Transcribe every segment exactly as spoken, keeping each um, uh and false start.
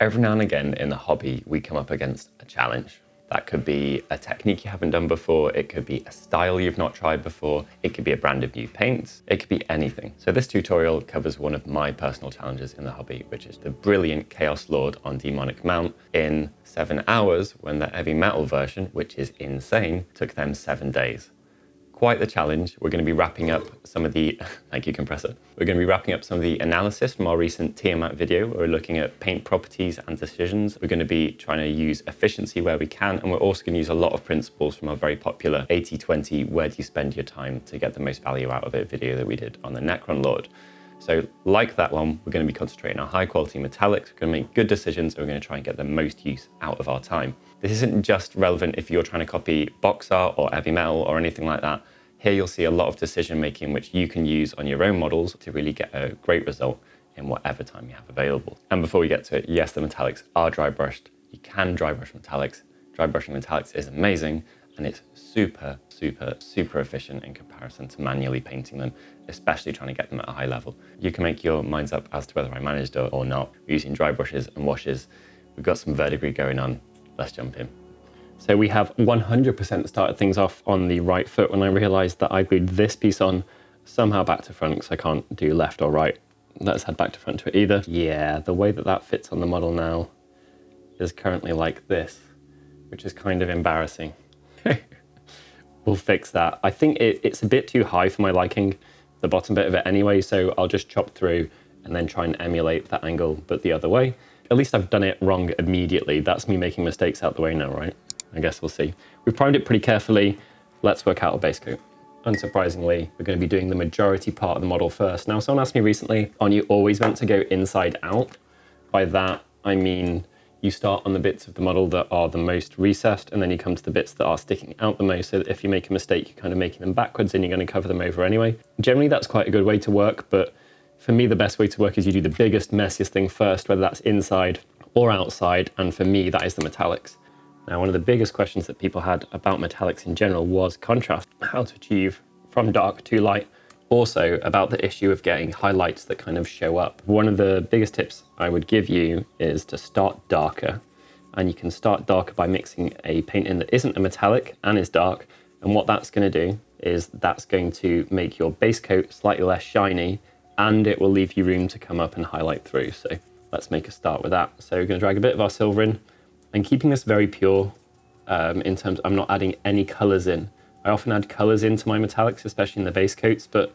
Every now and again in the hobby, we come up against a challenge. That could be a technique you haven't done before, it could be a style you've not tried before, it could be a brand of new paint, it could be anything. So this tutorial covers one of my personal challenges in the hobby, which is the brilliant Chaos Lord on Demonic Mount in seven hours when the heavy metal version, which is insane, took them seven days. Quite the challenge. We're going to be wrapping up some of the, thank you compressor, we're going to be wrapping up some of the analysis from our recent Tiamat video, where we're looking at paint properties and decisions. We're going to be trying to use efficiency where we can, and we're also going to use a lot of principles from our very popular eighty twenty, where do you spend your time to get the most value out of it video that we did on the Necron Lord. So like that one, we're going to be concentrating on high quality metallics, we're going to make good decisions, and we're going to try and get the most use out of our time. This isn't just relevant if you're trying to copy box art or heavy metal or anything like that. Here you'll see a lot of decision making which you can use on your own models to really get a great result in whatever time you have available. And before we get to it, yes, the metallics are dry brushed. You can dry brush metallics. Dry brushing metallics is amazing, and it's super, super, super efficient in comparison to manually painting them, especially trying to get them at a high level. You can make your minds up as to whether I managed it or not. We're using dry brushes and washes. We've got some verdigris going on. Let's jump in. So we have one hundred percent started things off on the right foot when I realized that I glued this piece on somehow back to front because I can't do left or right. Let's head back to front to it either. Yeah, the way that that fits on the model now is currently like this, which is kind of embarrassing. We'll fix that. I think it, it's a bit too high for my liking, the bottom bit of it anyway, so I'll just chop through and then try and emulate that angle, but the other way. At least I've done it wrong immediately. That's me making mistakes out the way now, right? I guess we'll see. We've primed it pretty carefully. Let's work out a base coat. Unsurprisingly, we're going to be doing the majority part of the model first. Now, someone asked me recently, aren't you always meant to go inside out? By that, I mean you start on the bits of the model that are the most recessed, and then you come to the bits that are sticking out the most, so that if you make a mistake, you're kind of making them backwards and you're going to cover them over anyway. Generally, that's quite a good way to work, but for me, the best way to work is you do the biggest, messiest thing first, whether that's inside or outside, and for me, that is the metallics. Now, one of the biggest questions that people had about metallics in general was contrast, how to achieve from dark to light. Also, about the issue of getting highlights that kind of show up. One of the biggest tips I would give you is to start darker. And you can start darker by mixing a paint in that isn't a metallic and is dark. And what that's going to do is that's going to make your base coat slightly less shiny, and it will leave you room to come up and highlight through. So let's make a start with that. So we're going to drag a bit of our silver in. I'm keeping this very pure um, in terms, I'm not adding any colors in. I often add colors into my metallics, especially in the base coats, but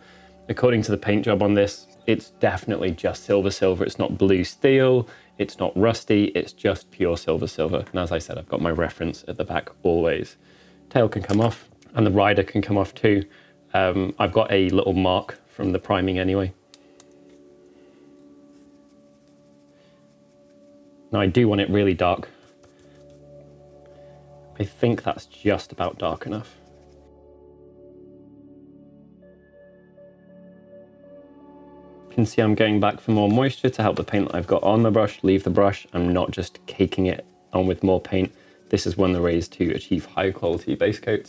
according to the paint job on this, it's definitely just silver silver. It's not blue steel, it's not rusty, it's just pure silver silver. And as I said, I've got my reference at the back always. Tail can come off and the rider can come off too. Um, I've got a little mark from the priming anyway. Now I do want it really dark. I think that's just about dark enough. You can see I'm going back for more moisture to help the paint that I've got on the brush leave the brush. I'm not just caking it on with more paint. This is one of the ways to achieve high quality base coats.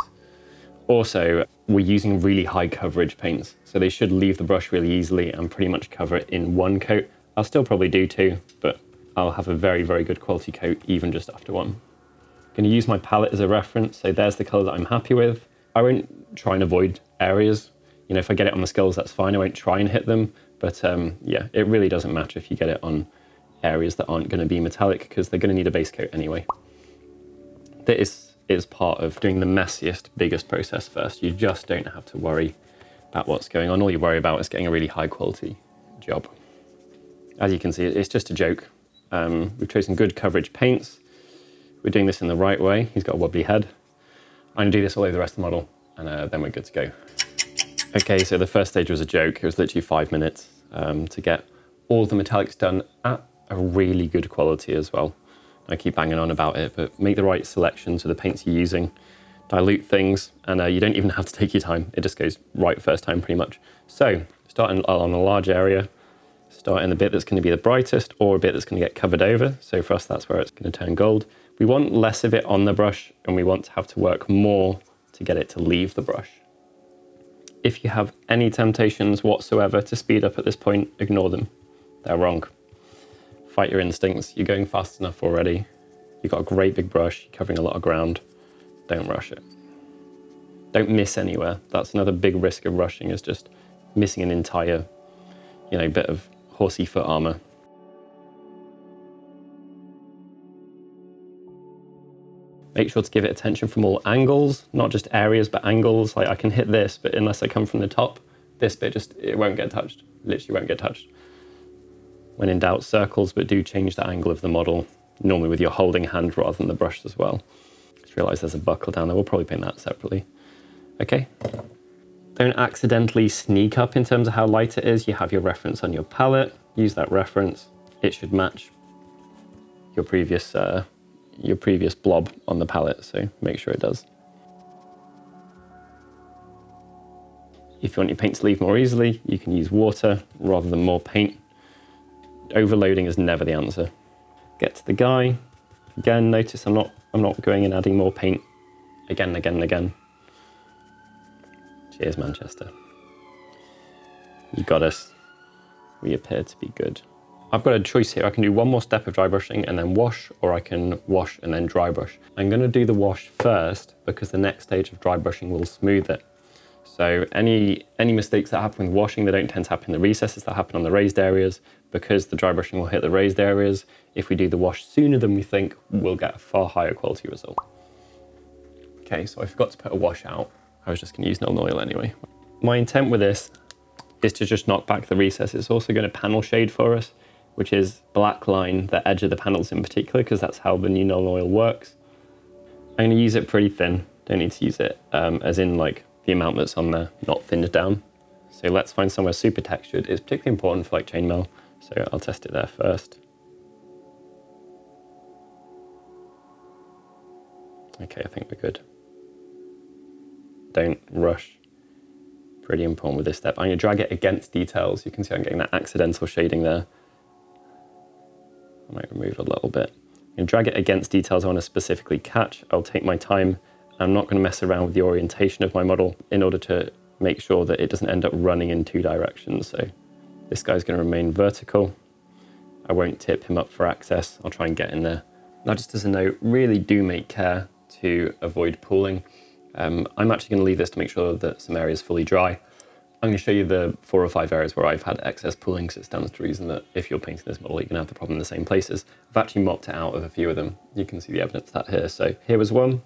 Also, we're using really high coverage paints, so they should leave the brush really easily and pretty much cover it in one coat. I'll still probably do two, but I'll have a very, very good quality coat even just after one. I'm going to use my palette as a reference, so there's the colour that I'm happy with. I won't try and avoid areas. You know, if I get it on the scales, that's fine. I won't try and hit them. But um, yeah, it really doesn't matter if you get it on areas that aren't going to be metallic because they're going to need a base coat anyway. This is part of doing the messiest, biggest process first. You just don't have to worry about what's going on. All you worry about is getting a really high quality job. As you can see, it's just a joke. Um, we've chosen good coverage paints. We're doing this in the right way. He's got a wobbly head. I'm going to do this all over the rest of the model, and uh, then we're good to go. Okay, so the first stage was a joke. It was literally five minutes um, to get all the metallics done at a really good quality as well. I keep banging on about it, but make the right selections for the paints you're using, dilute things, and uh, you don't even have to take your time. It just goes right first time pretty much. So starting on a large area, start in the bit that's going to be the brightest or a bit that's going to get covered over. So for us, that's where it's going to turn gold. We want less of it on the brush, and we want to have to work more to get it to leave the brush. If you have any temptations whatsoever to speed up at this point, ignore them. They're wrong. Fight your instincts. You're going fast enough already. You've got a great big brush. You're covering a lot of ground. Don't rush it. Don't miss anywhere. That's another big risk of rushing, is just missing an entire, you know, bit of horsey foot armor. Make sure to give it attention from all angles, not just areas, but angles. Like, I can hit this, but unless I come from the top, this bit just, it won't get touched. Literally won't get touched. When in doubt, circles, but do change the angle of the model, normally with your holding hand rather than the brush as well. Just realize there's a buckle down there. We'll probably paint that separately. Okay. Don't accidentally sneak up in terms of how light it is. You have your reference on your palette. Use that reference. It should match your previous uh, your previous blob on the palette, so make sure it does. If you want your paint to leave more easily, you can use water rather than more paint. Overloading is never the answer. Get to the guy. Again, notice I'm not I'm not going and adding more paint again and again and again. Cheers, Manchester. You got us. We appear to be good. I've got a choice here. I can do one more step of dry brushing and then wash, or I can wash and then dry brush. I'm going to do the wash first because the next stage of dry brushing will smooth it. So any, any mistakes that happen with washing, they don't tend to happen in the recesses, that happen on the raised areas, because the dry brushing will hit the raised areas. If we do the wash sooner than we think, we'll get a far higher quality result. Okay, so I forgot to put a wash out. I was just going to use Nuln Oil anyway. My intent with this is to just knock back the recess. It's also going to panel shade for us, which is black line the edge of the panels in particular, because that's how the new Nuln Oil works. I'm going to use it pretty thin. Don't need to use it um, as in like the amount that's on there, not thinned down. So let's find somewhere super textured. It's particularly important for like chainmail, so I'll test it there first. Okay, I think we're good. Don't rush. Pretty important with this step. I'm going to drag it against details. You can see I'm getting that accidental shading there. I might remove a little bit. I'm going to drag it against details I want to specifically catch. I'll take my time. I'm not going to mess around with the orientation of my model in order to make sure that it doesn't end up running in two directions. So this guy's going to remain vertical. I won't tip him up for access. I'll try and get in there. Now, just as a note, really do make care to avoid pooling. Um, I'm actually going to leave this to make sure that some areas fully dry. I'm going to show you the four or five areas where I've had excess pooling, so it stands to reason that if you're painting this model, you're going to have the problem in the same places. I've actually mopped it out of a few of them. You can see the evidence of that here. So here was one,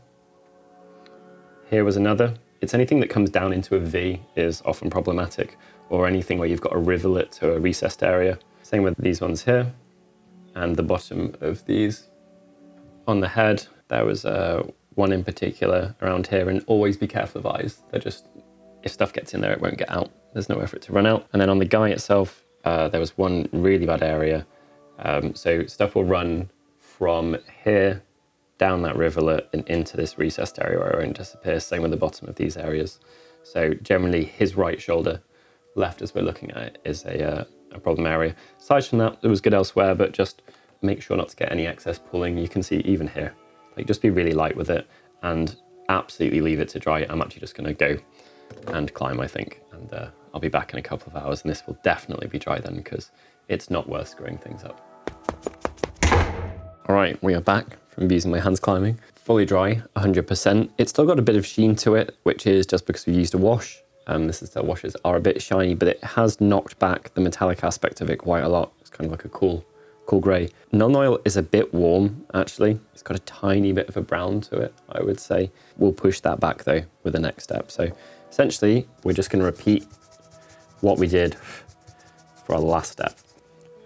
here was another. It's anything that comes down into a V is often problematic, or anything where you've got a rivulet to a recessed area. Same with these ones here, and the bottom of these. On the head, there was a one in particular around here, and always be careful of eyes. They're just, if stuff gets in there, it won't get out. There's nowhere for it to run out. And then on the guy itself, uh, there was one really bad area. Um, so stuff will run from here down that rivulet and into this recessed area where it won't disappear. Same with the bottom of these areas. So generally his right shoulder, left as we're looking at it, is a, uh, a problem area. Aside from that, it was good elsewhere, but just make sure not to get any excess pulling. You can see even here. Like, just be really light with it and absolutely leave it to dry. I'm actually just going to go and climb, I think, and uh, I'll be back in a couple of hours, and this will definitely be dry then, because it's not worth screwing things up. All right, we are back from using my hands climbing. Fully dry, one hundred percent. It's still got a bit of sheen to it, which is just because we used a wash. Um, this is the washes are a bit shiny, but it has knocked back the metallic aspect of it quite a lot. It's kind of like a cool cool grey. Nuln Oil is a bit warm, actually. It's got a tiny bit of a brown to it, I would say. We'll push that back though with the next step. So essentially, we're just going to repeat what we did for our last step.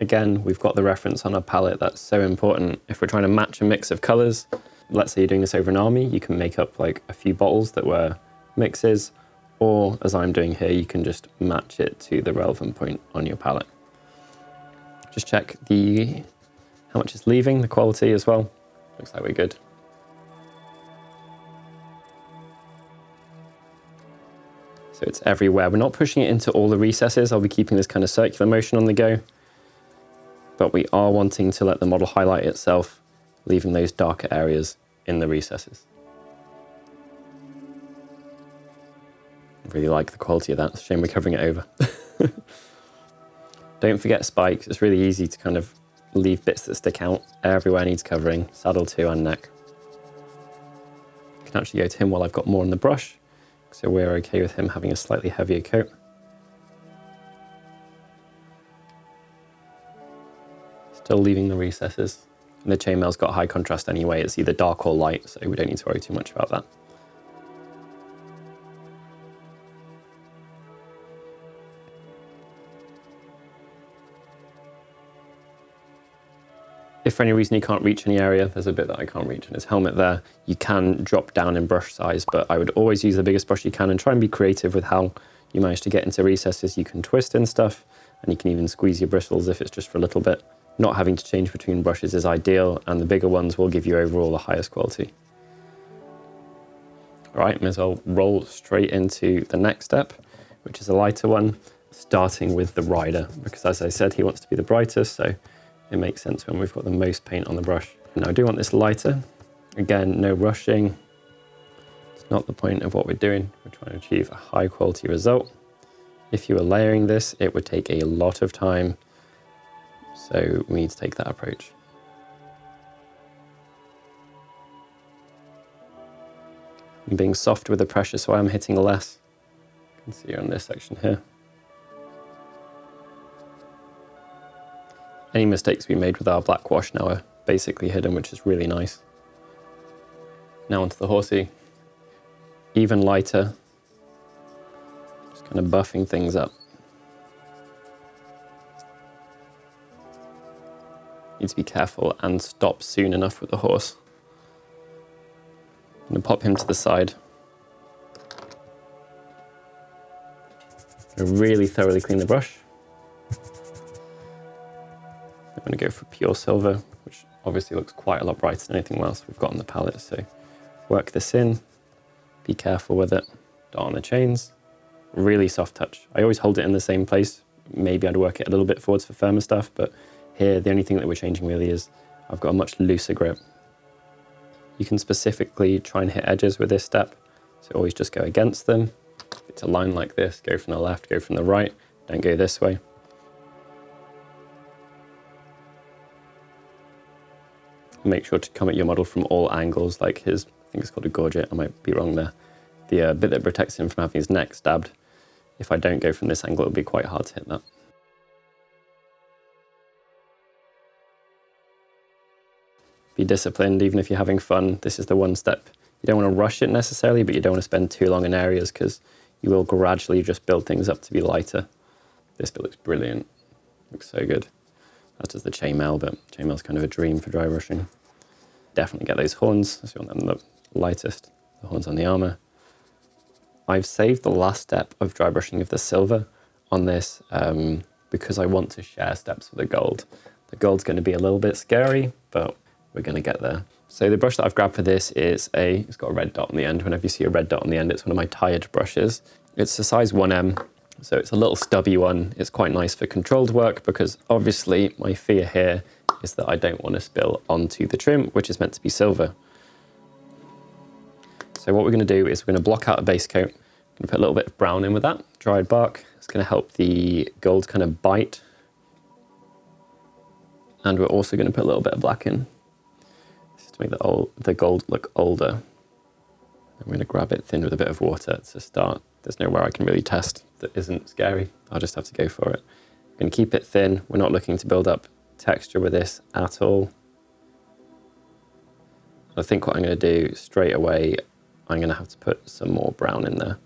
Again, we've got the reference on our palette. That's so important. If we're trying to match a mix of colours, let's say you're doing this over an army, you can make up like a few bottles that were mixes, or as I'm doing here, you can just match it to the relevant point on your palette. Just check the how much is leaving, the quality as well. Looks like we're good. So it's everywhere. We're not pushing it into all the recesses. I'll be keeping this kind of circular motion on the go, but we are wanting to let the model highlight itself, leaving those darker areas in the recesses. Really like the quality of that. It's a shame we're covering it over. Don't forget spikes. It's really easy to kind of leave bits that stick out. Everywhere needs covering, saddle two and neck. I can actually go to him while I've got more in the brush, so we're okay with him having a slightly heavier coat. Still leaving the recesses. And the chainmail's got high contrast anyway, it's either dark or light, so we don't need to worry too much about that. If for any reason you can't reach any area, there's a bit that I can't reach in his helmet there. You can drop down in brush size, but I would always use the biggest brush you can and try and be creative with how you manage to get into recesses. You can twist in stuff, and you can even squeeze your bristles if it's just for a little bit. Not having to change between brushes is ideal, and the bigger ones will give you overall the highest quality. All right, may as well roll straight into the next step, which is a lighter one, starting with the rider, because as I said, he wants to be the brightest, so it makes sense when we've got the most paint on the brush. Now I do want this lighter. Again, no rushing. It's not the point of what we're doing. We're trying to achieve a high quality result. If you were layering this, it would take a lot of time. So we need to take that approach. I'm being soft with the pressure, so I am hitting less. You can see on this section here. Any mistakes we made with our black wash now are basically hidden, which is really nice. Now onto the horsey. Even lighter. Just kind of buffing things up. Need to be careful and stop soon enough with the horse. I'm going to pop him to the side. I'm going to really thoroughly clean the brush. I'm going to go for pure silver, which obviously looks quite a lot brighter than anything else we've got on the palette. So work this in, be careful with it, dot on the chains, really soft touch. I always hold it in the same place. Maybe I'd work it a little bit forwards for firmer stuff, but here the only thing that we're changing really is I've got a much looser grip. You can specifically try and hit edges with this step, so always just go against them. If it's a line like this, go from the left, go from the right, don't go this way. Make sure to come at your model from all angles, like his, I think it's called a gorget, I might be wrong there. The uh, bit that protects him from having his neck stabbed. If I don't go from this angle, it'll be quite hard to hit that. Be disciplined, even if you're having fun. This is the one step. You don't want to rush it necessarily, but you don't want to spend too long in areas because you will gradually just build things up to be lighter. This bit looks brilliant. Looks so good. That's just the chainmail, but chainmail's kind of a dream for dry brushing. Definitely get those horns, so you want them the lightest, the horns on the armour. I've saved the last step of dry brushing of the silver on this um, because I want to share steps with the gold. The gold's going to be a little bit scary, but we're going to get there. So the brush that I've grabbed for this is a, it's got a red dot on the end. Whenever you see a red dot on the end, it's one of my tired brushes. It's a size one M. So it's a little stubby one. It's quite nice for controlled work because obviously my fear here is that I don't want to spill onto the trim, which is meant to be silver. So what we're going to do is we're going to block out a base coat. I'm going to put a little bit of brown in with that, dried bark. It's going to help the gold kind of bite. And we're also going to put a little bit of black in. This is to make the, old, the gold look older. I'm going to grab it thin with a bit of water to start. There's nowhere I can really test that isn't scary. I'll just have to go for it. I'm going to keep it thin. We're not looking to build up texture with this at all. I think what I'm going to do straight away, I'm going to have to put some more brown in there.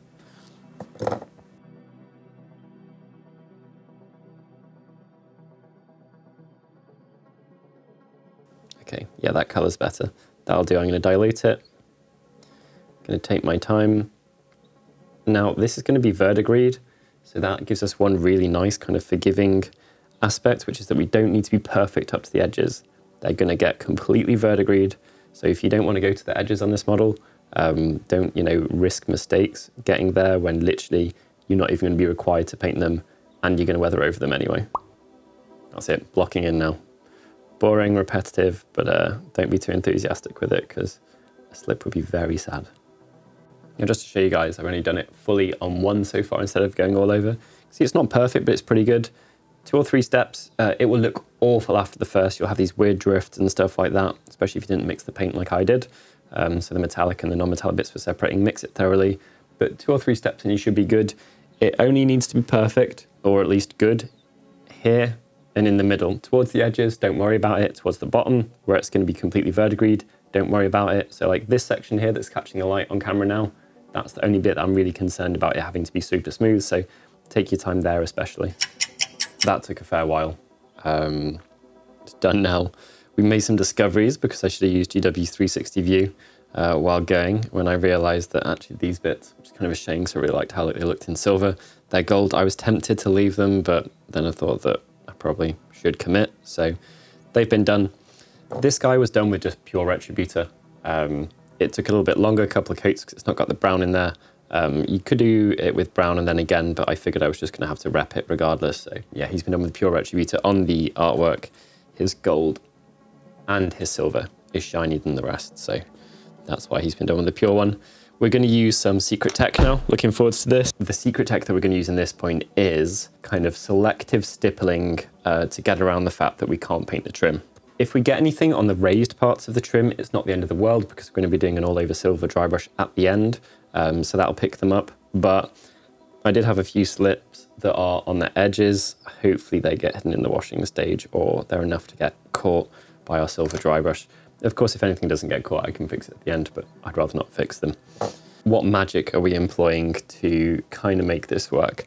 Okay, yeah, that color's better. That'll do. I'm going to dilute it. I'm going to take my time. Now, this is going to be verdigris, so that gives us one really nice kind of forgiving aspect, which is that we don't need to be perfect up to the edges. They're going to get completely verdigris, so if you don't want to go to the edges on this model, um, don't, you know, risk mistakes getting there when literally you're not even going to be required to paint them, and you're going to weather over them anyway. That's it, blocking in now. Boring, repetitive, but uh, don't be too enthusiastic with it, because a slip would be very sad. Now, just to show you guys, I've only done it fully on one so far instead of going all over. See, it's not perfect, but it's pretty good. two or three steps, uh, it will look awful after the first. You'll have these weird drifts and stuff like that, especially if you didn't mix the paint like I did. Um, so the metallic and the non-metallic bits were separating, mix it thoroughly. But two or three steps and you should be good. It only needs to be perfect, or at least good, here and in the middle. Towards the edges, don't worry about it. Towards the bottom, where it's going to be completely verdigrised, don't worry about it. So like this section here that's catching the light on camera now, that's the only bit that I'm really concerned about it having to be super smooth. So take your time there especially. That took a fair while. Um, it's done now. We made some discoveries because I should have used G W three sixty view uh, while going, when I realized that actually these bits, which is kind of a shame because I really liked how they looked in silver. They're gold. I was tempted to leave them, but then I thought that I probably should commit. So they've been done. This guy was done with just pure Retributor. Um, it took a little bit longer, a couple of coats, because it's not got the brown in there. Um, you could do it with brown and then again, but I figured I was just going to have to wrap it regardless. So yeah, he's been done with pure Retributor on the artwork. His gold and his silver is shinier than the rest, so that's why he's been done with the pure one. We're going to use some secret tech now, looking forward to this. The secret tech that we're going to use in this point is kind of selective stippling uh, to get around the fact that we can't paint the trim. If we get anything on the raised parts of the trim, it's not the end of the world because we're going to be doing an all over silver dry brush at the end, um, so that'll pick them up. But I did have a few slips that are on the edges. Hopefully they get hidden in the washing stage or they're enough to get caught by our silver dry brush. Of course, if anything doesn't get caught, I can fix it at the end, but I'd rather not fix them. What magic are we employing to kind of make this work?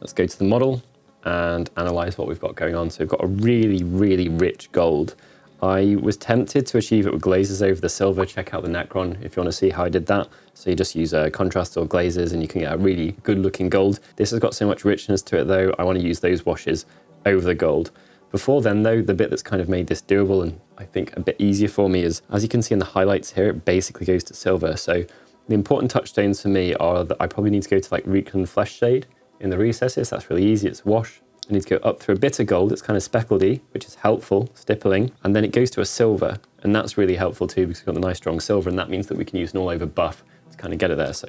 Let's go to the model and analyze what we've got going on. So we've got a really, really rich gold. I was tempted to achieve it with glazes over the silver. Check out the Necron if you want to see how I did that. So you just use uh, contrast or glazes and you can get a really good looking gold. This has got so much richness to it though, I want to use those washes over the gold. Before then though, the bit that's kind of made this doable and I think a bit easier for me is, as you can see in the highlights here, it basically goes to silver. So the important touchstones for me are that I probably need to go to like Reikland Fleshshade in the recesses. That's really easy, it's wash. I need to go up through a bit of gold, it's kind of speckledy, which is helpful, stippling, and then it goes to a silver, and that's really helpful too because we've got the nice strong silver, and that means that we can use an all-over buff to kind of get it there. So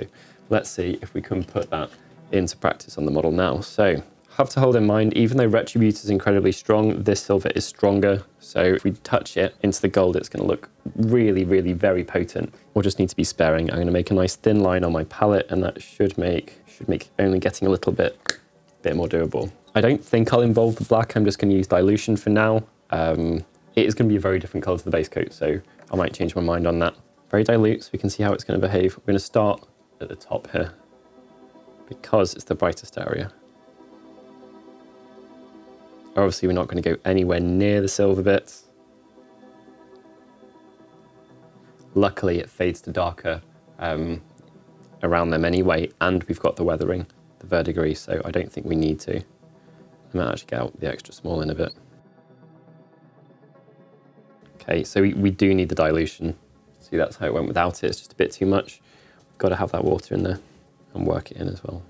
let's see if we can put that into practice on the model now. So have to hold in mind, even though Retributor is incredibly strong, this silver is stronger. So if we touch it into the gold, it's going to look really, really very potent. We'll just need to be sparing. I'm going to make a nice thin line on my palette, and that should make should make only getting a little bit, bit more doable. I don't think I'll involve the black. I'm just going to use dilution for now. Um, it is going to be a very different color to the base coat, so I might change my mind on that. Very dilute, so we can see how it's going to behave. We're going to start at the top here because it's the brightest area. Obviously, we're not going to go anywhere near the silver bits. Luckily, it fades to darker um, around them anyway, and we've got the weathering, the verdigris, so I don't think we need to. I might actually get out the extra small in a bit. Okay, so we, we do need the dilution. See, that's how it went without it. It's just a bit too much. We've got to have that water in there and work it in as well.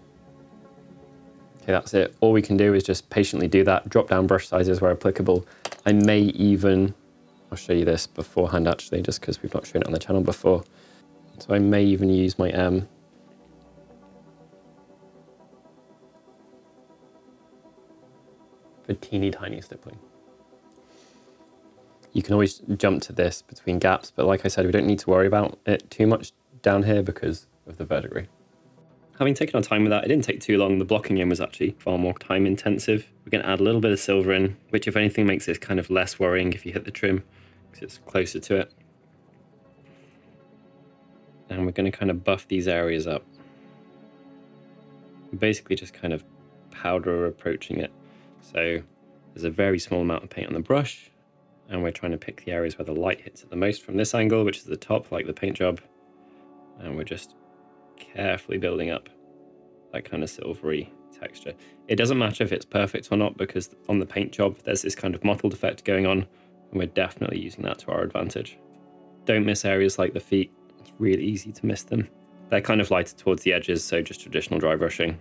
Okay, that's it. All we can do is just patiently do that, drop down brush sizes where applicable. I may even, I'll show you this beforehand actually, just because we've not shown it on the channel before. So I may even use my M. For teeny tiny stippling. You can always jump to this between gaps, but like I said, we don't need to worry about it too much down here because of the verdigris. Having taken our time with that, it didn't take too long. The blocking in was actually far more time intensive. We're going to add a little bit of silver in, which if anything makes this kind of less worrying if you hit the trim, because it's closer to it. And we're going to kind of buff these areas up. We're basically just kind of powder approaching it. So there's a very small amount of paint on the brush, and we're trying to pick the areas where the light hits it the most from this angle, which is the top, like the paint job. And we're just carefully building up that kind of silvery texture. It doesn't matter if it's perfect or not because on the paint job there's this kind of mottled effect going on, and we're definitely using that to our advantage. Don't miss areas like the feet. It's really easy to miss them. They're kind of lighter towards the edges, so just traditional dry brushing.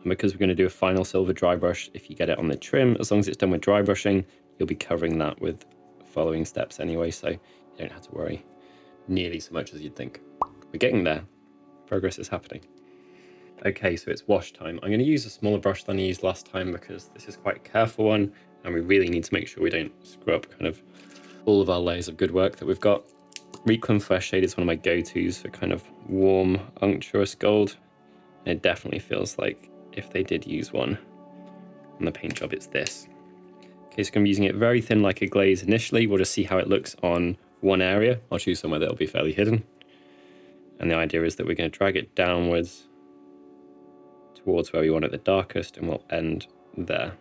And because we're going to do a final silver dry brush, if you get it on the trim, as long as it's done with dry brushing, you'll be covering that with following steps anyway, so you don't have to worry nearly so much as you'd think. We're getting there. Progress is happening. Okay, so it's wash time. I'm going to use a smaller brush than I used last time because this is quite a careful one and we really need to make sure we don't screw up kind of all of our layers of good work that we've got. Reikland Fleshshade is one of my go-tos for kind of warm, unctuous gold. And it definitely feels like if they did use one on the paint job, it's this. Okay, so I'm using it very thin like a glaze initially. We'll just see how it looks on one area. I'll choose somewhere that'll be fairly hidden. And the idea is that we're going to drag it downwards towards where we want it the darkest, and we'll end there.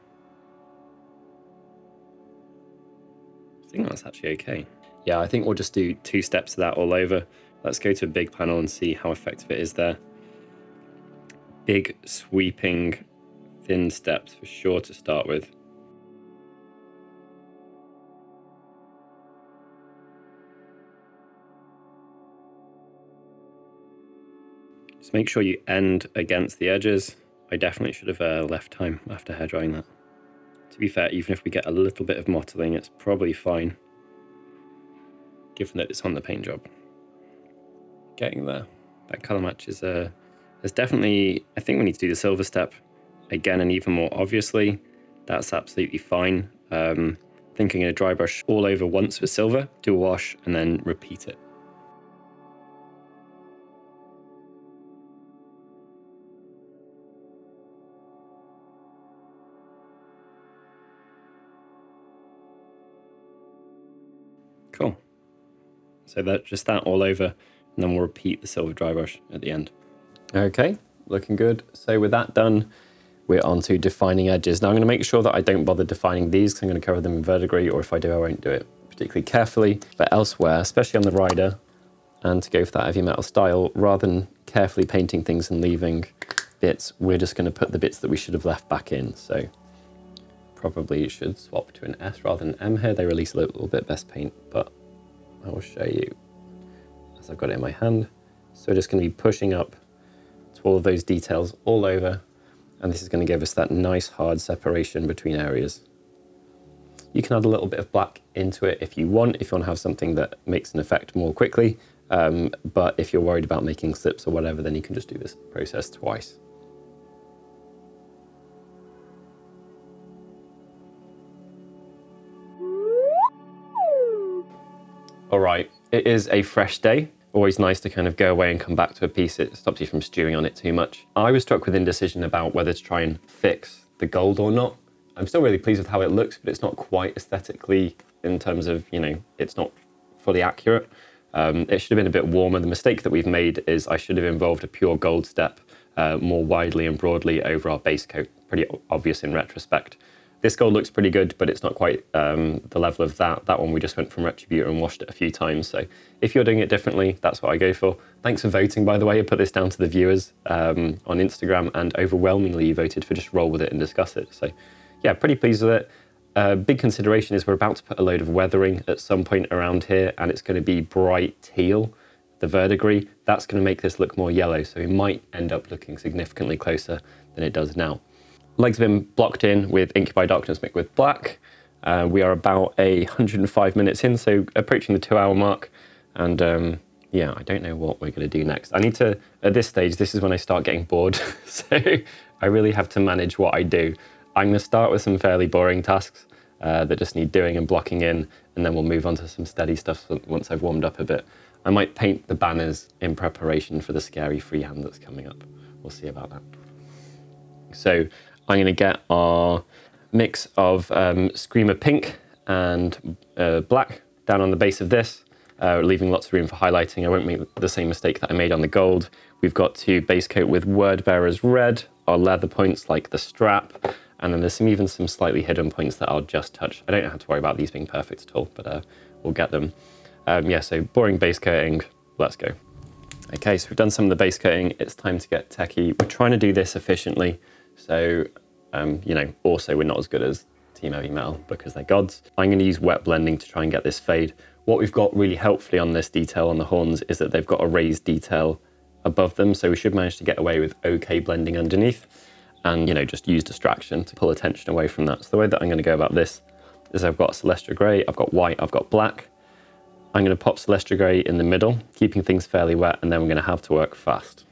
I think that's actually okay. Yeah, I think we'll just do two steps of that all over. Let's go to a big panel and see how effective it is there. Big, sweeping, thin steps for sure to start with. Just make sure you end against the edges. I definitely should have uh, left time after hairdrying that. To be fair, even if we get a little bit of mottling, it's probably fine, given that it's on the paint job. Getting there. That colour match is uh, there's definitely, I think we need to do the silver step again and even more obviously. That's absolutely fine. Um, thinking in a dry brush all over once with silver, do a wash and then repeat it. Cool. So that just that all over, and then we'll repeat the silver dry brush at the end. Okay, looking good. So with that done, we're on to defining edges. Now I'm going to make sure that I don't bother defining these because I'm going to cover them in verdigris, or if I do, I won't do it particularly carefully. But elsewhere, especially on the rider, and to go for that heavy metal style, rather than carefully painting things and leaving bits, we're just going to put the bits that we should have left back in. So probably should swap to an S rather than an M here. They release a little bit less paint, but I will show you as I've got it in my hand. So we're just going to be pushing up to all of those details all over, and this is going to give us that nice hard separation between areas. You can add a little bit of black into it if you want, if you want to have something that makes an effect more quickly, um, but if you're worried about making slips or whatever, then you can just do this process twice. All right, it is a fresh day. Always nice to kind of go away and come back to a piece. It stops you from stewing on it too much. I was struck with indecision about whether to try and fix the gold or not. I'm still really pleased with how it looks, but it's not quite aesthetically in terms of, you know, it's not fully accurate. Um, it should have been a bit warmer. The mistake that we've made is I should have involved a pure gold step uh, more widely and broadly over our base coat. Pretty obvious in retrospect. This gold looks pretty good, but it's not quite um, the level of that. That one we just went from Retributor and washed it a few times. So if you're doing it differently, that's what I go for. Thanks for voting, by the way. I put this down to the viewers um, on Instagram, and overwhelmingly you voted for just roll with it and discuss it. So yeah, pretty pleased with it. Uh, big consideration is we're about to put a load of weathering at some point around here, and it's going to be bright teal, the verdigris. That's going to make this look more yellow. So it might end up looking significantly closer than it does now. Legs have been blocked in with Incubi Darkness mixed with black. Uh, we are about a hundred and five minutes in, so approaching the two hour mark. And um, yeah, I don't know what we're going to do next. I need to, at this stage, this is when I start getting bored. So I really have to manage what I do. I'm going to start with some fairly boring tasks uh, that just need doing and blocking in, and then we'll move on to some steady stuff once I've warmed up a bit. I might paint the banners in preparation for the scary freehand that's coming up. We'll see about that. So I'm going to get our mix of um, Screamer Pink and uh, black down on the base of this, uh, leaving lots of room for highlighting. I won't make the same mistake that I made on the gold. We've got to base coat with Word Bearers Red, our leather points like the strap, and then there's some, even some slightly hidden points that I'll just touch. I don't have to worry about these being perfect at all, but uh, we'll get them. Um, yeah, so boring base coating, let's go. Okay, so we've done some of the base coating. It's time to get techie. We're trying to do this efficiently. So, um, you know, also we're not as good as Team Heavy Metal because they're gods. I'm going to use wet blending to try and get this fade. What we've got really helpfully on this detail on the horns is that they've got a raised detail above them. So we should manage to get away with okay blending underneath and, you know, just use distraction to pull attention away from that. So the way that I'm going to go about this is I've got Celestra Grey, I've got white, I've got black. I'm going to pop Celestra Grey in the middle, keeping things fairly wet, and then we're going to have to work fast.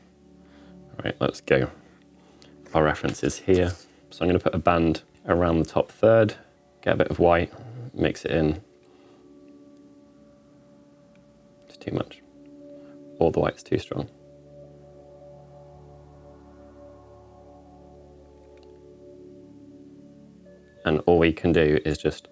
Right, let's go. Our reference is here. So I'm going to put a band around the top third, get a bit of white, mix it in. It's too much. Or the white's too strong. And all we can do is just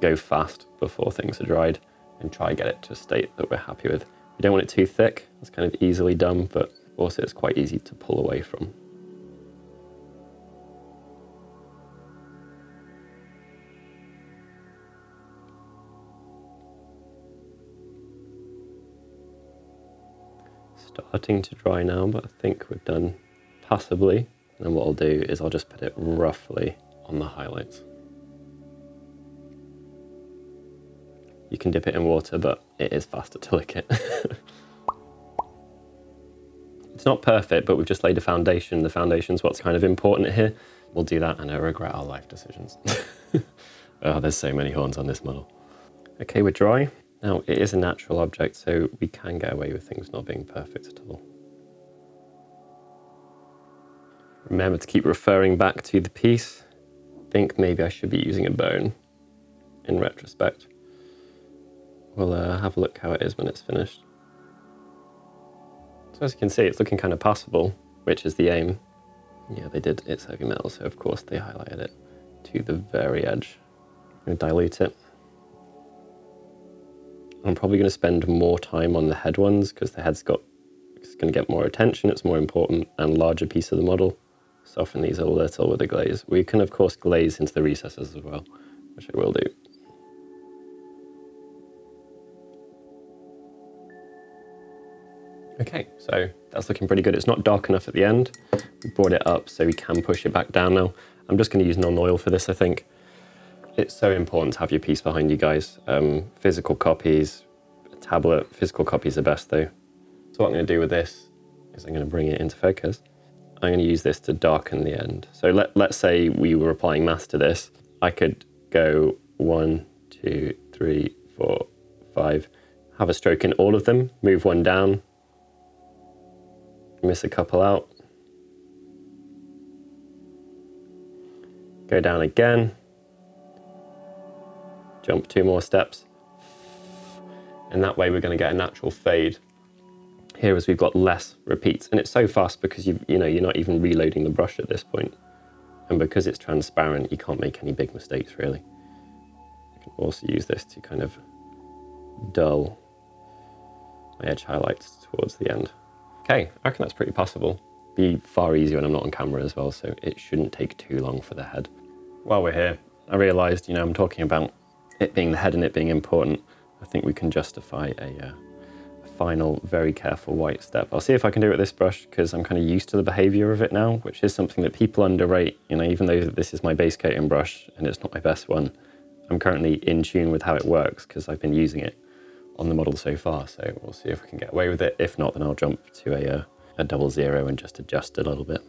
go fast before things are dried and try and get it to a state that we're happy with. We don't want it too thick. It's kind of easily done, but also it's quite easy to pull away from. Starting to dry now, but I think we've done passably. And then what I'll do is I'll just put it roughly on the highlights. You can dip it in water, but it is faster to lick it. It's not perfect, but we've just laid a foundation. The foundation's what's kind of important here. We'll do that and I regret our life decisions. Oh, there's so many horns on this model. Okay, we're dry. Now, it is a natural object, so we can get away with things not being perfect at all. Remember to keep referring back to the piece. I think maybe I should be using a bone in retrospect. We'll uh, have a look how it is when it's finished. So as you can see, it's looking kind of passable, which is the aim. Yeah, they did its heavy metal, so of course they highlighted it to the very edge. I'm going to dilute it. I'm probably going to spend more time on the head ones because the head's got, it's going to get more attention, it's more important, and larger piece of the model. Soften these a little with a glaze. We can of course glaze into the recesses as well, which I will do. Okay, so that's looking pretty good. It's not dark enough at the end. We brought it up so we can push it back down now. I'm just going to use Nuln Oil for this, I think. It's so important to have your piece behind you guys. Um, physical copies, a tablet, physical copies are best though. So what I'm going to do with this is I'm going to bring it into focus. I'm going to use this to darken the end. So let, let's say we were applying mass to this. I could go one, two, three, four, five, have a stroke in all of them, move one down, miss a couple out, go down again, jump two more steps, and that way we're going to get a natural fade here as we've got less repeats. And it's so fast because you you know you're not even reloading the brush at this point, and because it's transparent you can't make any big mistakes really. You can also use this to kind of dull my edge highlights towards the end. Okay, I reckon that's pretty possible. Be far easier when I'm not on camera as well, so it shouldn't take too long for the head. While we're here, I realized, you know, I'm talking about it being the head and it being important. I think we can justify a, uh, a final, very careful white step. I'll see if I can do it with this brush because I'm kind of used to the behavior of it now, which is something that people underrate. You know, even though this is my base coating brush and it's not my best one, I'm currently in tune with how it works because I've been using it on the model so far. So we'll see if we can get away with it. If not, then I'll jump to a, uh, a double zero and just adjust a little bit.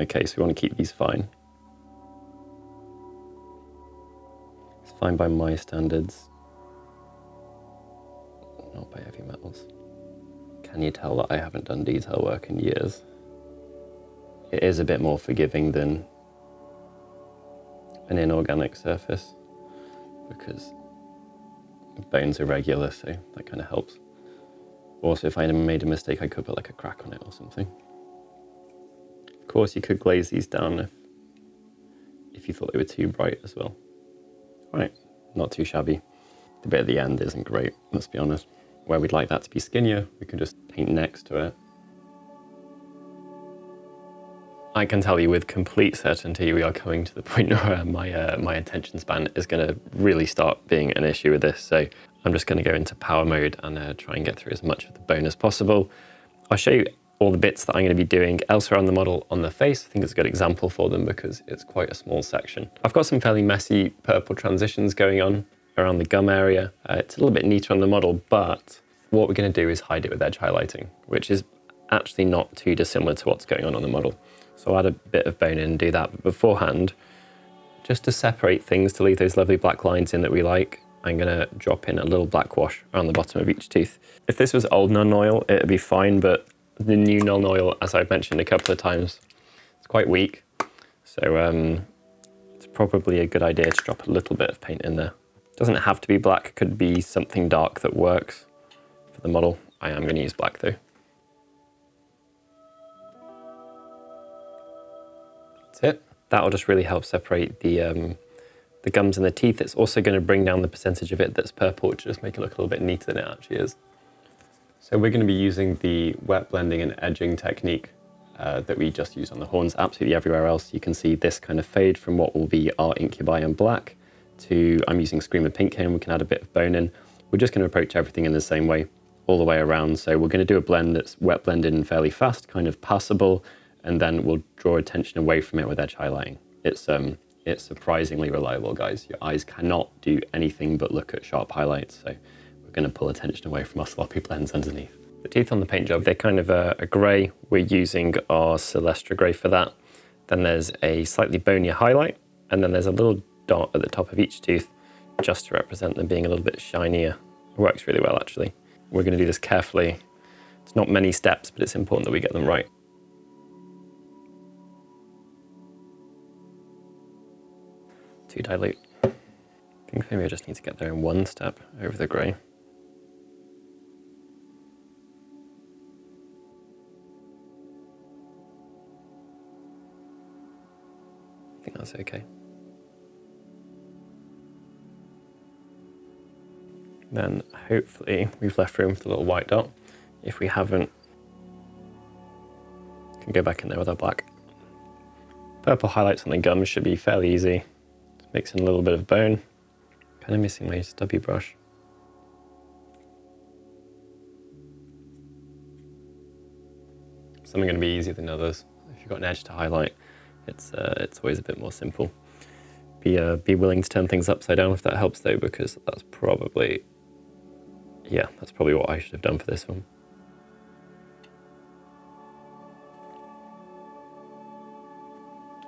Okay, so we want to keep these fine. Fine by my standards, not by heavy metals. Can you tell that I haven't done detail work in years? It is a bit more forgiving than an inorganic surface because bones are regular, so that kind of helps. Also, if I had made a mistake, I could put like a crack on it or something. Of course, you could glaze these down if, if you thought they were too bright as well. Right, not too shabby. The bit at the end isn't great, let's be honest. Where we'd like that to be skinnier, we can just paint next to it. I can tell you with complete certainty we are coming to the point where my, uh, my attention span is going to really start being an issue with this, so I'm just going to go into power mode and uh, try and get through as much of the bone as possible. I'll show you all the bits that I'm going to be doing elsewhere on the model on the face. I think it's a good example for them because it's quite a small section. I've got some fairly messy purple transitions going on around the gum area. Uh, it's a little bit neater on the model, but what we're going to do is hide it with edge highlighting, which is actually not too dissimilar to what's going on on the model. So I'll add a bit of bone in and do that. But beforehand, just to separate things, to leave those lovely black lines in that we like, I'm gonna drop in a little black wash around the bottom of each tooth. If this was old Nuln Oil, it'd be fine, but the new Nuln Oil, as I've mentioned a couple of times, it's quite weak. So um, it's probably a good idea to drop a little bit of paint in there. Doesn't have to be black, could be something dark that works for the model. I am going to use black though. That's it. That'll just really help separate the, um, the gums and the teeth. It's also going to bring down the percentage of it that's purple to just make it look a little bit neater than it actually is. So we're going to be using the wet blending and edging technique uh, that we just used on the horns. Absolutely everywhere else you can see this kind of fade from what will be our Incubi in black to I'm using Screamer Pink here, and we can add a bit of bone in. We're just going to approach everything in the same way all the way around. So we're going to do a blend that's wet blended and fairly fast, kind of passable, and then we'll draw attention away from it with edge highlighting. It's, um, it's surprisingly reliable, guys. Your eyes cannot do anything but look at sharp highlights, so we're gonna pull attention away from our sloppy blends underneath. The teeth on the paint job, they're kind of a, a gray. We're using our Celestra Grey for that. Then there's a slightly bonier highlight, and then there's a little dot at the top of each tooth just to represent them being a little bit shinier. It works really well, actually. We're gonna do this carefully. It's not many steps, but it's important that we get them right. Too dilute. I think maybe I just need to get there in one step over the grey. I think that's okay. Then hopefully we've left room for the little white dot. If we haven't, we can go back in there with our black. Purple highlights on the gums should be fairly easy. Mix in a little bit of bone. Kind of missing my stubby brush. Some are going to be easier than others. If you've got an edge to highlight, it's uh, it's always a bit more simple. Be uh, be willing to turn things upside down if that helps though, because that's probably yeah, that's probably what I should have done for this one.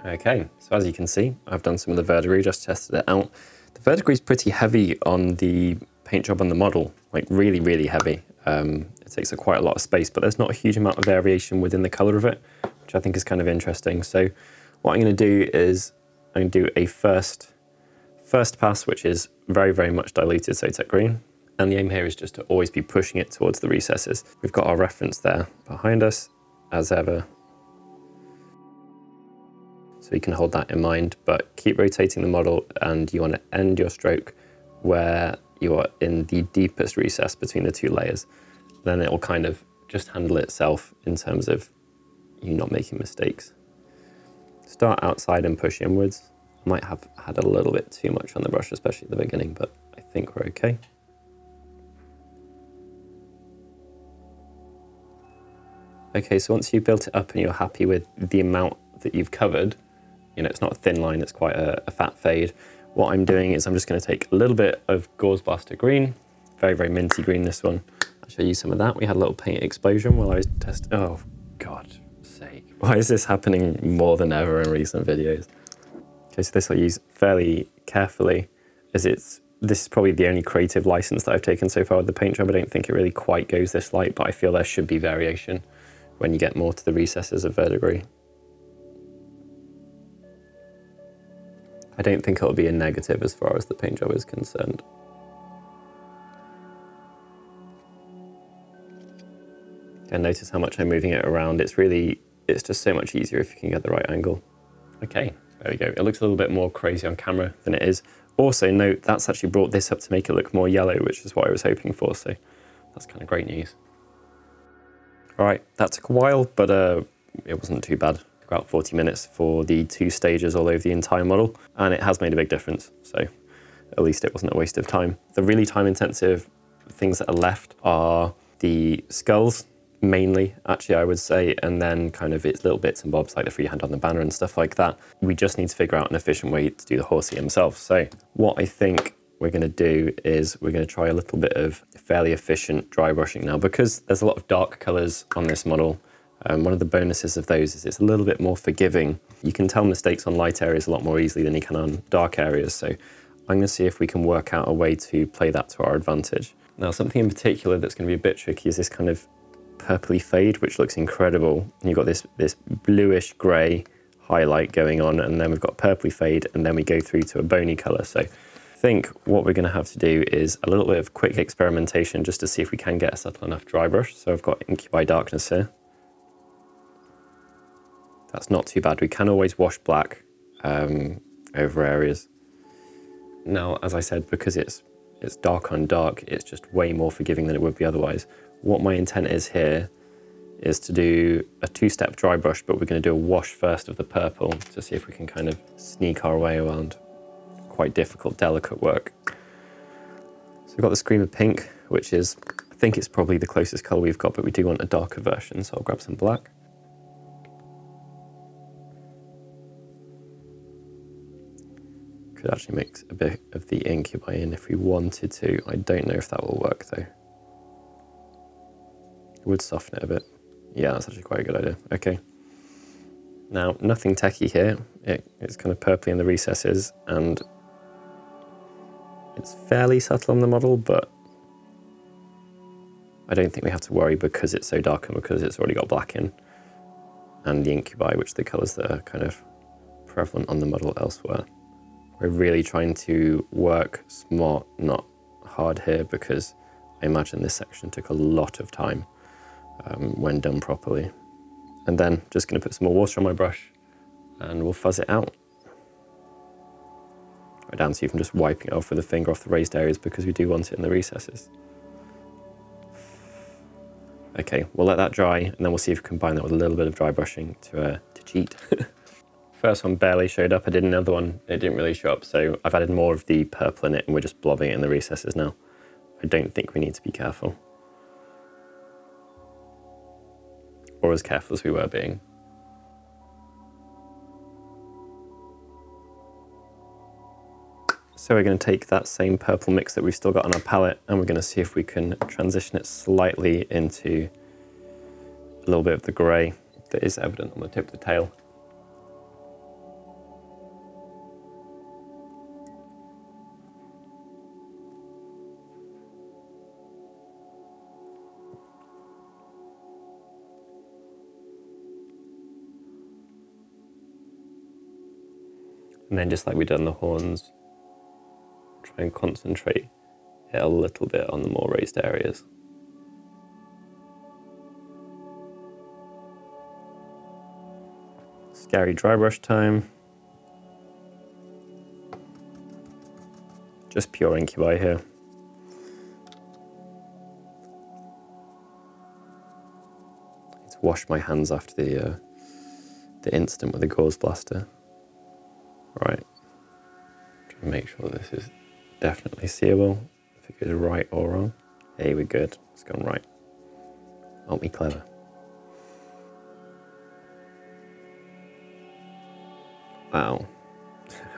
Okay, so as you can see, I've done some of the Verdigris, just tested it out. The Verdigris is pretty heavy on the paint job on the model, like really, really heavy. Um, it takes up quite a lot of space, but there's not a huge amount of variation within the color of it, which I think is kind of interesting. So what I'm going to do is I'm going to do a first, first pass, which is very, very much diluted Sotec Green. And the aim here is just to always be pushing it towards the recesses. We've got our reference there behind us, as ever. So you can hold that in mind, but keep rotating the model, and you want to end your stroke where you are in the deepest recess between the two layers. Then it will kind of just handle itself in terms of you not making mistakes. Start outside and push inwards. I might have had a little bit too much on the brush, especially at the beginning, but I think we're okay. Okay, so once you've built it up and you're happy with the amount that you've covered, you know, it's not a thin line, it's quite a, a fat fade. What I'm doing is I'm just going to take a little bit of Ghostbuster Green, very, very minty green this one. I'll show you some of that. We had a little paint explosion while I was testing. Oh, God's sake. Why is this happening more than ever in recent videos? Okay, so this I'll use fairly carefully, as it's, this is probably the only creative license that I've taken so far with the paint job. I don't think it really quite goes this light, but I feel there should be variation when you get more to the recesses of Verdigris. I don't think it'll be a negative as far as the paint job is concerned. And notice how much I'm moving it around. It's really, it's just so much easier if you can get the right angle. Okay, there we go. It looks a little bit more crazy on camera than it is. Also note, that's actually brought this up to make it look more yellow, which is what I was hoping for, so that's kind of great news. All right, that took a while, but uh, it wasn't too bad. About forty minutes for the two stages all over the entire model, and it has made a big difference, so at least it wasn't a waste of time. The really time intensive things that are left are the skulls, mainly, actually I would say, and then kind of its little bits and bobs like the freehand on the banner and stuff like that. We just need to figure out an efficient way to do the horsey himself. So what I think we're going to do is we're going to try a little bit of fairly efficient dry brushing now, because there's a lot of dark colours on this model. Um, one of the bonuses of those is it's a little bit more forgiving. You can tell mistakes on light areas a lot more easily than you can on dark areas, so I'm going to see if we can work out a way to play that to our advantage. Now, something in particular that's going to be a bit tricky is this kind of purpley fade, which looks incredible. You've got this, this bluish grey highlight going on, and then we've got purpley fade, and then we go through to a bony colour. So I think what we're going to have to do is a little bit of quick experimentation just to see if we can get a subtle enough dry brush. So I've got Incubi Darkness here. That's not too bad. We can always wash black um, over areas. Now, as I said, because it's it's dark on dark, it's just way more forgiving than it would be otherwise. What my intent is here is to do a two-step dry brush, but we're going to do a wash first of the purple to see if we can kind of sneak our way around quite difficult, delicate work. So we've got the Screamer Pink, which is, I think it's probably the closest color we've got, but we do want a darker version, so I'll grab some black. Could actually mix a bit of the Incubi in if we wanted to. I don't know if that will work though. It would soften it a bit. Yeah, that's actually quite a good idea. Okay. Now, nothing techie here. It, it's kind of purpley in the recesses, and it's fairly subtle on the model, but I don't think we have to worry because it's so dark and because it's already got black in, and the Incubi, which are the colours that are kind of prevalent on the model elsewhere. We're really trying to work smart, not hard here, because I imagine this section took a lot of time um, when done properly. And then just going to put some more water on my brush and we'll fuzz it out. Right down, so you can just wipe it off with a finger off the raised areas, because we do want it in the recesses. Okay, we'll let that dry, and then we'll see if we can combine that with a little bit of dry brushing to, uh, to cheat. First one barely showed up. I did another one, it didn't really show up, so I've added more of the purple in it and we're just blobbing it in the recesses now. I don't think we need to be careful. Or as careful as we were being. So we're going to take that same purple mix that we've still got on our palette, and we're going to see if we can transition it slightly into a little bit of the grey that is evident on the tip of the tail. And then just like we've done the horns, try and concentrate it a little bit on the more raised areas. Scary dry brush time. Just pure Incubi here. I need to wash my hands after the, uh, the incident with the gauze blaster. Right, try to make sure this is definitely seeable, if it goes right or wrong. Hey, we're good, it's gone right. Aren't we clever? Wow,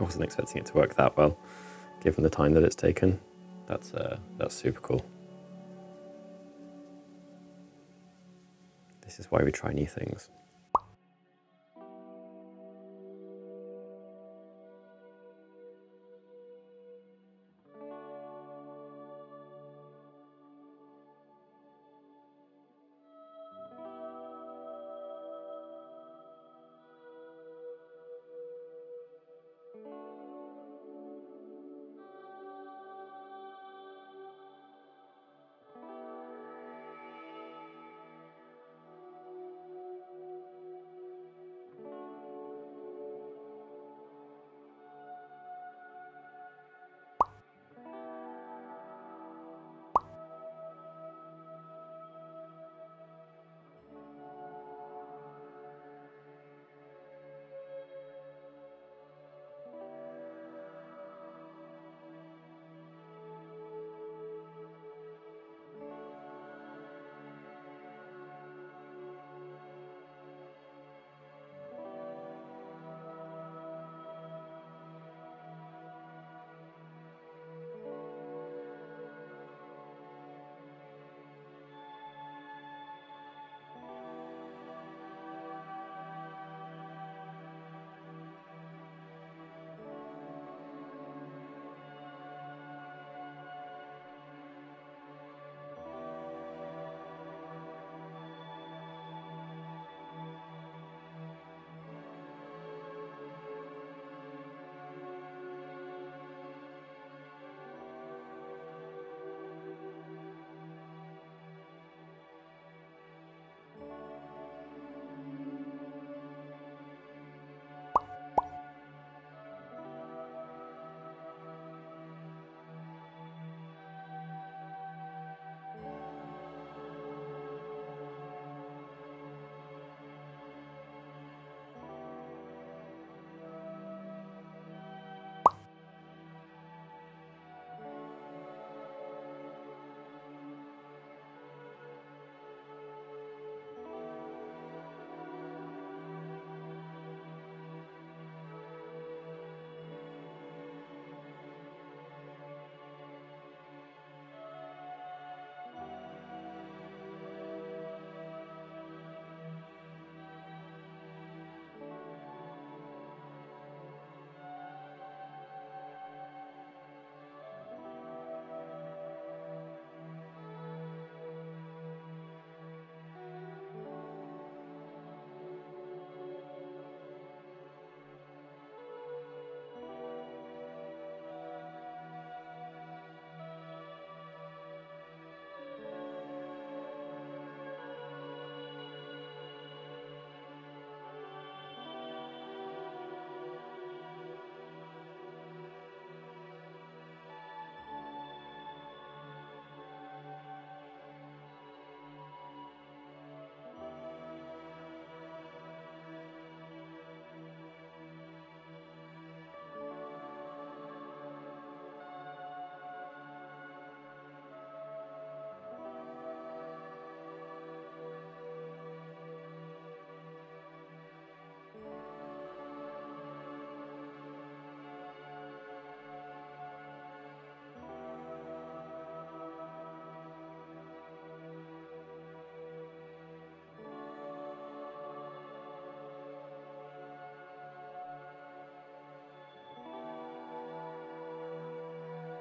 I wasn't expecting it to work that well, given the time that it's taken. That's, uh, that's super cool. This is why we try new things.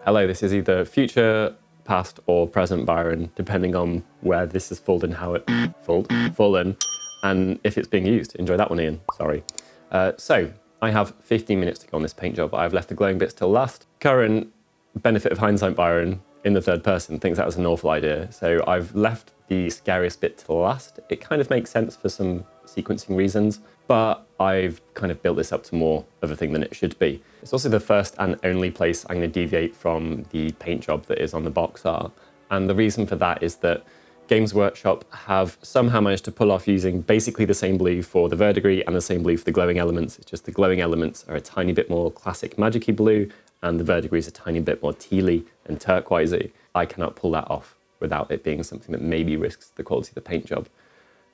Hello, this is either future, past or present Byron, depending on where this is fulled and how it fulled, fallen, and if it's being used. Enjoy that one, Ian, sorry. Uh, so, I have fifteen minutes to go on this paint job. I've left the glowing bits till last. Current benefit of hindsight Byron, in the third person, thinks that was an awful idea. So I've left the scariest bit till last. It kind of makes sense for some sequencing reasons, but I've kind of built this up to more of a thing than it should be. It's also the first and only place I'm going to deviate from the paint job that is on the box art. And the reason for that is that Games Workshop have somehow managed to pull off using basically the same blue for the Verdigris and the same blue for the glowing elements. It's just the glowing elements are a tiny bit more classic magic-y blue and the Verdigris is a tiny bit more tealy and turquoisey. I cannot pull that off without it being something that maybe risks the quality of the paint job.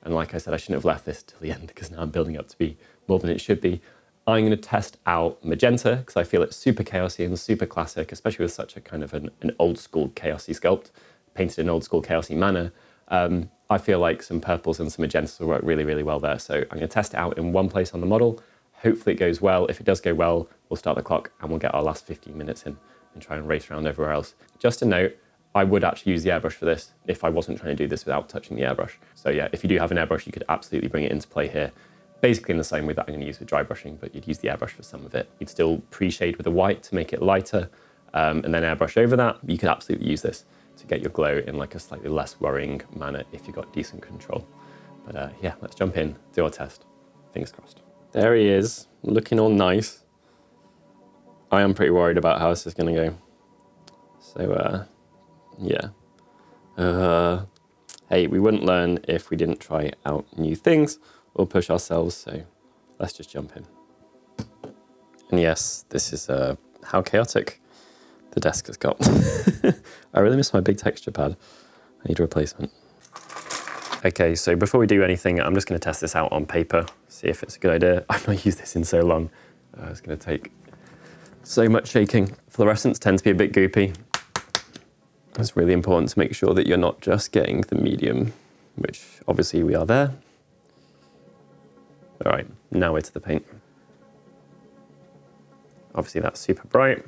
And like I said, I shouldn't have left this till the end because now I'm building up to be more than it should be. I'm going to test out magenta because I feel it's super chaosy and super classic, especially with such a kind of an, an old school chaosy sculpt, painted in old school chaosy manner. Um, I feel like some purples and some magentas will work really, really well there. So I'm going to test it out in one place on the model. Hopefully it goes well. If it does go well, we'll start the clock and we'll get our last fifteen minutes in and try and race around everywhere else. Just a note, I would actually use the airbrush for this if I wasn't trying to do this without touching the airbrush. So yeah, if you do have an airbrush, you could absolutely bring it into play here. Basically in the same way that I'm going to use with dry brushing, but you'd use the airbrush for some of it. You'd still pre-shade with the white to make it lighter um, and then airbrush over that. You could absolutely use this to get your glow in like a slightly less worrying manner if you've got decent control. But uh, yeah, let's jump in, do our test. Fingers crossed. There he is, looking all nice. I am pretty worried about how this is going to go. So uh, yeah. Uh, hey, we wouldn't learn if we didn't try out new things or push ourselves, so let's just jump in. And yes, this is uh, how chaotic the desk has got. I really miss my big texture pad. I need a replacement. Okay, so before we do anything, I'm just going to test this out on paper, see if it's a good idea. I've not used this in so long. Uh, it's going to take so much shaking. Fluorescents tend to be a bit goopy. It's really important to make sure that you're not just getting the medium, which obviously we are there. All right, now we're to the paint. Obviously that's super bright.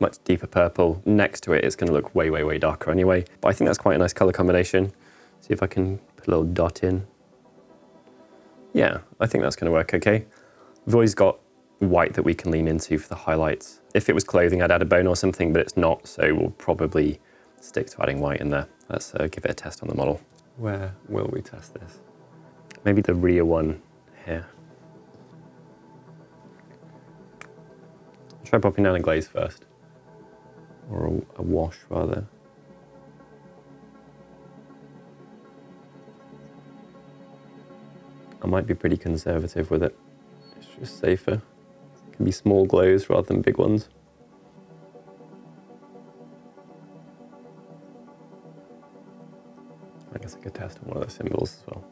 Much deeper purple. Next to it, it's going to look way, way, way darker anyway. But I think that's quite a nice color combination. See if I can put a little dot in. Yeah, I think that's going to work okay. We've always got white that we can lean into for the highlights. If it was clothing, I'd add a bone or something, but it's not, so we'll probably stick to adding white in there. Let's uh, give it a test on the model. Where will we test this? Maybe the rear one here. I'll try popping down a glaze first, or a, a wash rather. I might be pretty conservative with it. It's just safer. It can be small glows rather than big ones. I guess I could test on one of those symbols as well.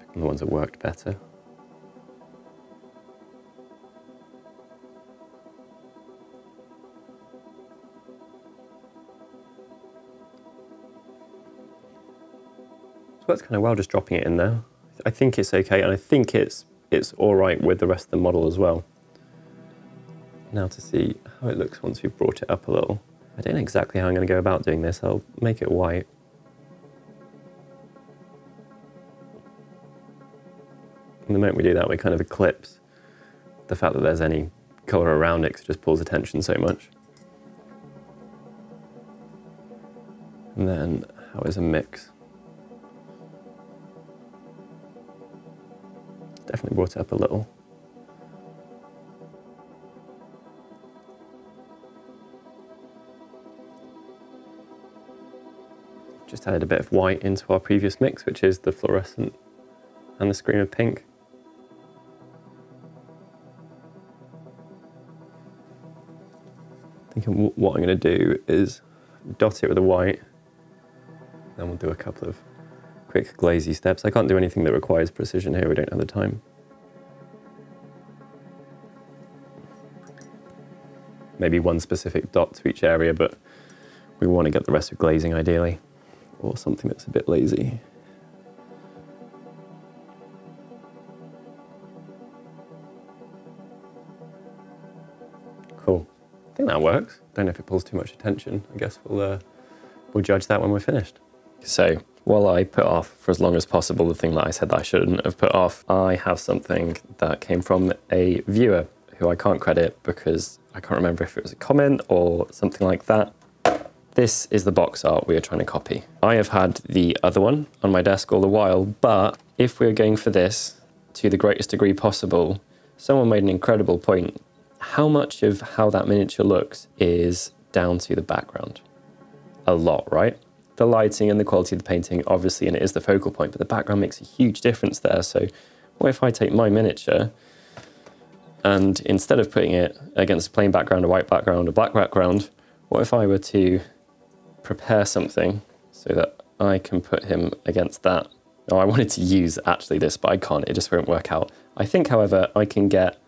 Picking the ones that worked better. It works kind of well just dropping it in there. I think it's okay, and I think it's it's all right with the rest of the model as well. Now to see how it looks once we've brought it up a little. I don't know exactly how I'm going to go about doing this. I'll make it white. And the moment we do that, we kind of eclipse the fact that there's any color around it because it just pulls attention so much. And then how is a mix? Definitely brought it up a little. Just added a bit of white into our previous mix, which is the fluorescent and the Screamer Pink. Thinking what I'm going to do is dot it with a white, then we'll do a couple of quick glazy steps. I can't do anything that requires precision here, we don't have the time. Maybe one specific dot to each area, but we want to get the rest of glazing ideally, or something that's a bit lazy. think that works. Don't know if it pulls too much attention. I guess we'll uh, we'll judge that when we're finished. So while I put off for as long as possible the thing that I said that I shouldn't have put off, I have something that came from a viewer who I can't credit because I can't remember if it was a comment or something like that. This is the box art we are trying to copy. I have had the other one on my desk all the while, but if we're going for this to the greatest degree possible, someone made an incredible point. How much of how that miniature looks is down to the background? A lot, right? The lighting and the quality of the painting, obviously, and it is the focal point, but the background makes a huge difference there. So what if I take my miniature and instead of putting it against a plain background, a white background, a black background, what if I were to prepare something so that I can put him against that? Now, I wanted to use actually this, but I can't. It just won't work out. I think, however, I can get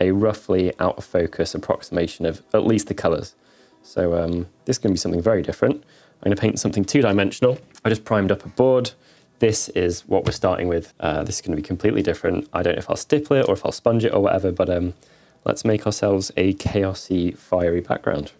a roughly out of focus approximation of at least the colors. So um, this is going to be something very different. I'm going to paint something two-dimensional. I just primed up a board. This is what we're starting with. Uh, this is going to be completely different. I don't know if I'll stipple it or if I'll sponge it or whatever, but um, let's make ourselves a chaosy, fiery background.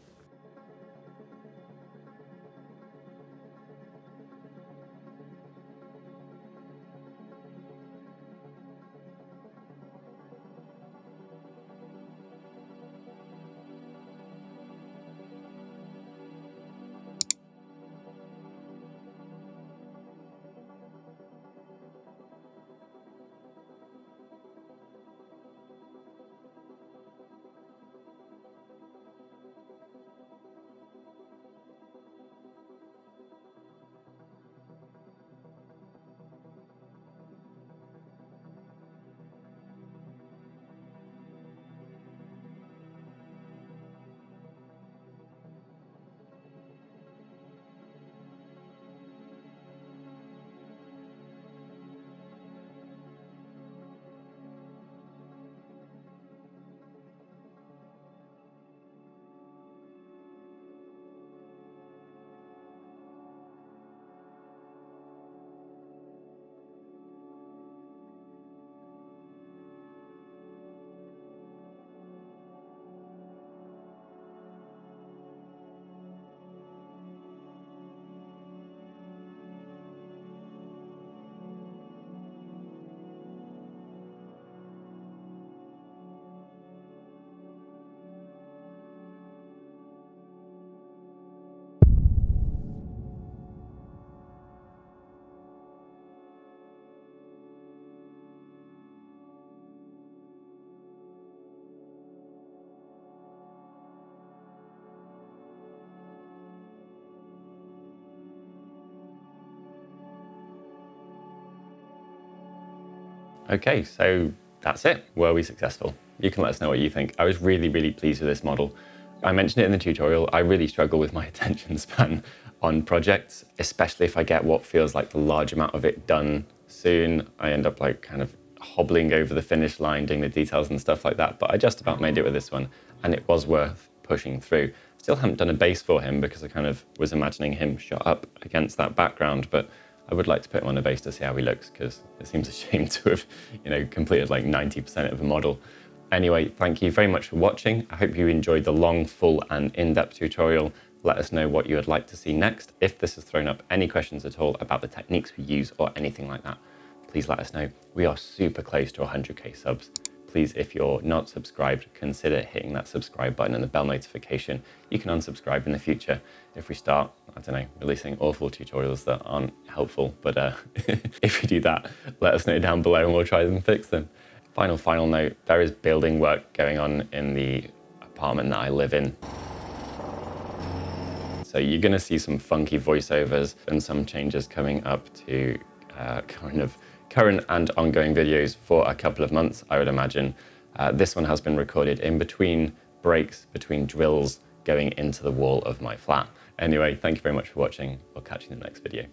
Okay, so that's it. Were we successful? You can let us know what you think. I was really, really pleased with this model. I mentioned it in the tutorial. I really struggle with my attention span on projects, especially if I get what feels like the large amount of it done soon. I end up like kind of hobbling over the finish line, doing the details and stuff like that. But I just about made it with this one, and it was worth pushing through. Still haven't done a base for him because I kind of was imagining him shot up against that background, but I would like to put him on a base to see how he looks, because it seems a shame to have, you know, completed like ninety percent of a model. Anyway, thank you very much for watching. I hope you enjoyed the long, full and in-depth tutorial. Let us know what you would like to see next. If this has thrown up any questions at all about the techniques we use or anything like that, please let us know. We are super close to one hundred K subs. Please, if you're not subscribed, consider hitting that subscribe button and the bell notification. You can unsubscribe in the future if we start, I don't know, releasing awful tutorials that aren't helpful. But uh, if you do that, let us know down below and we'll try and fix them. Final, final note, there is building work going on in the apartment that I live in. So you're gonna see some funky voiceovers and some changes coming up to uh, kind of current and ongoing videos for a couple of months, I would imagine. Uh, this one has been recorded in between breaks, between drills, going into the wall of my flat. Anyway, thank you very much for watching. I'll catch you in the next video.